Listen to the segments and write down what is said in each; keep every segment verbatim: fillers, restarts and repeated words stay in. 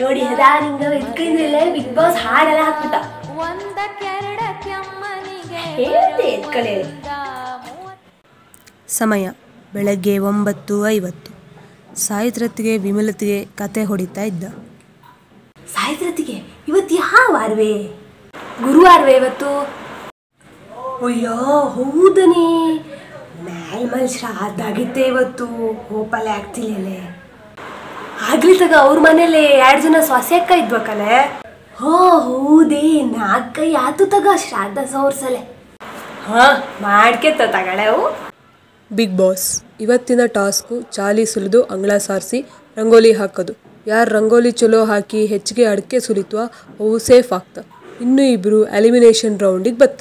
ನೋಡಿ ಅದಾನಿಂಗ ಎದ್ಕೈಂದ್ರಲ್ಲ big boss ಹಾಡೆಲ್ಲ ಹಾಕ್ಬಿಟ್ಟ ಒಂದ ಕೆರಡಕ್ಕೆ ಅಮ್ಮನಿಗೆ ಹೇಳ್ತೆ ಎದ್ಕಲೇ ಸಮಯ ಬೆಳಗ್ಗೆ ಒಂಬತ್ತು ಐವತ್ತು. ಸಾಯಿತ್ರತ್ತಿಗೆ ವಿಮಲತಿಗೆ ಕತೆ ಹೊಡಿತಾ ಇದ್ದ. ಸಾಯಿತ್ರತ್ತಿಗೆ ಇವತ್ತು ಯಾವ ವಾರವೇ? ಗುರುವಾರವೇ ಇವತ್ತು. ಅಯ್ಯೋ ಹೌದನೇ, ಮ್ಯಾಲ್ಮಲ್ ಶ್ರಾದ್ದ ಆಗಿತ್ತೆ ಇವತ್ತು, ಹೋಪಲ್ಲೇ ಆಗ್ತಿಲ್ಲೇ. ಆಗ್ಲಿ ತಗ ಅವ್ರ ಮನೇಲಿ ಎರಡು ಜನ ಸ್ವಾಸ್ಯಕ್ಕ ಇದ್ಬೇಕಲ್ಲೇ. ಹೋ ಹೌದೇ, ನಾಲ್ಕೈ ಆತು ತಗ ಶ್ರಾದ್ದ ಸೌರ್ಸಲೆ. ಹಾ ಮಾಡ್ಕೆತ್ತ ತಗಳೆವು. ಬಿಗ್ ಬಾಸ್ ಇವತ್ತಿನ ಟಾಸ್ಕು ಚಾಲಿ ಸುಲಿದು ಅಂಗಳ ಸಾರಿಸಿ ರಂಗೋಲಿ ಹಾಕೋದು. ಯಾರು ರಂಗೋಲಿ ಚಲೋ ಹಾಕಿ ಹೆಚ್ಚಿಗೆ ಅಡಿಕೆ ಸುಲಿತುವ ಅವು ಸೇಫ್ ಆಗ್ತಾ. ಇನ್ನೂ ಇಬ್ಬರು ಎಲಿಮಿನೇಷನ್ ರೌಂಡಿಗೆ ಬತ್ತ.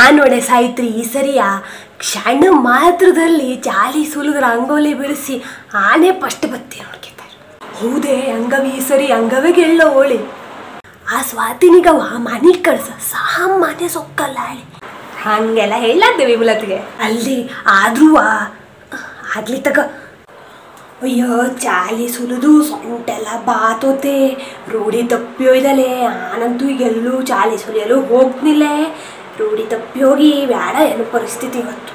ಆ ನೋಡೆ ಸಾಯಿತ್ರಿ, ಈ ಸರಿಯ ಕ್ಷಣ ಮಾತ್ರದಲ್ಲಿ ಚಾಲಿ ಸುಲಿದು ರಂಗೋಲಿ ಬಿಡಿಸಿ ಆನೆ ಫಸ್ಟ್ ಬತ್ತಿ ನೋಡ್ಕೊತಾರೆ. ಹೌದೇ ಅಂಗವಿ, ಈ ಸರಿ ಅಂಗವೇ ಗೆಲ್ಲೋ ಹೋಳಿ. ಆ ಸ್ವಾತಿನಿಗ ಮನೆಗೆ ಕಳ್ಸ ಸಾಮಾನ್ಯ ಸೊಕ್ಕಲ್ಲ ಹೇಳಿ ಹಂಗೆಲ್ಲ ಹೇಳಾರ್ದೆ ವಿಮಲತಿಗೆ ಅಲ್ಲಿ. ಆದ್ರೂ ಆಗ್ಲಿ ತಗ ಅಯ್ಯೋ ಚಾಲಿ ಸುಲಿದು ಸೊಂಟೆಲ್ಲ ಬಾತೋತೆ, ರೂಢಿ ತಪ್ಪಿಯೋಯ್ದಲೆ. ನಾನಂತೂ ಈಗೆಲ್ಲೂ ಚಾಲಿ ಸುಲಿಯಲು ಹೋಗ್ತಿಲ್ಲ, ರೂಢಿ ತಪ್ಪಿಯೋಗಿ ಬೇಡ ಏನು ಪರಿಸ್ಥಿತಿ ಇವತ್ತು.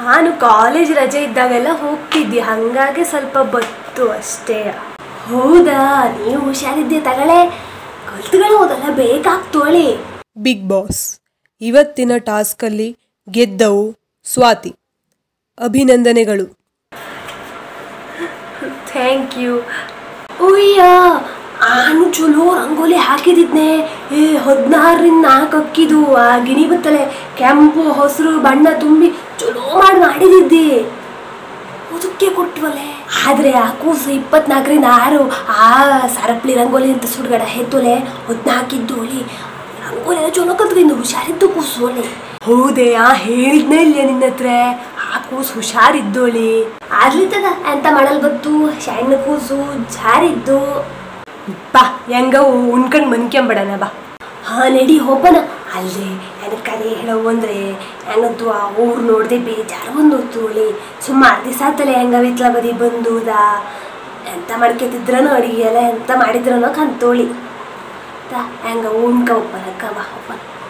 ನಾನು ಕಾಲೇಜ್ ರಜೆ ಇದ್ದಾಗೆಲ್ಲ ಹೋಗ್ತಿದ್ದೆ, ಹಾಗಾಗಿ ಸ್ವಲ್ಪ ಬತ್ತು ಅಷ್ಟೇ. ಹೌದಾ, ನೀವು ಹುಷಾರಿದ್ದೆ ತಗಳೆ, ಕಲ್ತುಗಳು ಓದಲ್ಲ ಬೇಕಾಗ್ತೋಳಿ. ಬಿಗ್ ಬಾಸ್ ಇವತ್ತಿನ ಟಾಸ್ಕಲ್ಲಿ ಗೆದ್ದವು ಸ್ವಾತಿ. ಅಭಿನಂದನೆಗಳು. Thank you. ಉಯ್ಯ ನಾನು ಚಲೋ ರಂಗೋಲಿ ಹಾಕಿದ್ನೆ. ಏ ಹದಿನಾರರಿಂದ ನಾಲ್ಕು ಅಕ್ಕಿದು ಆ ಗಿಣಿ ಬತ್ತಲೆ ಕೆಂಪು ಹಸಿರು ಬಣ್ಣ ತುಂಬಿ ಚಲೋ ಮಾಡಿ ಮಾಡಿದಿದ್ದೆ, ಅದಕ್ಕೆ ಕೊಟ್ಟವಲೆ. ಆದರೆ ಆ ಕೂಸು ಇಪ್ಪತ್ನಾಲ್ಕರಿಂದ ಆರು ಆ ಸರಪಳಿ ರಂಗೋಲಿ ಅಂತ ಸುಡ್ಗಡ ಹೆತ್ತೋಲೆ ಹದಿನಾಲ್ಕಿದ್ದೋಲಿ ರಂಗೋಲಿ ಚಲೋ ಕತ್ಕೊಂಡು ಹುಷಾರಿದ್ದು ಕೂಸೋಳೆ. ಹೌದೇ, ಆ ಹೇಳಿದ್ನೇ ಇಲ್ಲ ನಿನ್ನ ಹತ್ರ, ಆ ಕೂಸು ಹುಷಾರಿದ್ದೋಳಿ. ಆಗ್ಲಿತದ ಅಂತ ಮಾಡಲ್ ಬತ್ತು, ಸಣ್ಣ ಕೂಸು ಜಾರಿದ್ದು. ಬಾ ಹೆಂಗ ಉಣ್ಕಂಡು ಮನ್ಕೊಂಬಿಡೋಣ ಬಾ. ಹಾ ನಡಿ ಹೋಗೋಣ. ಅಲ್ಲೇ ನನಗೆ ಕರೆ ಹೇಳವು ಅಂದರೆ ನನಗಂತೂ ಆ ಊರು ನೋಡಿದೆ ಬೇಜಾರು ಬಂದು ತೋಳಿ. ಸುಮಾರು ದಿವಸ ಆತಲೆ ಹೆಂಗ ವಿತ್ಲ ಬದಿ ಬಂದುದ ಎಂತ ಮಾಡ್ಕೊತಿದ್ರನೋ ಅಡಿಗೆ ಎಲ್ಲ ಎಂತ ಮಾಡಿದ್ರನೋ ಕಂತೋಳಿ. ಹೆಂಗ ಉಣ್ಕ ಒಬ್ಬನ ಕಬ ಒಬ್ಬನ.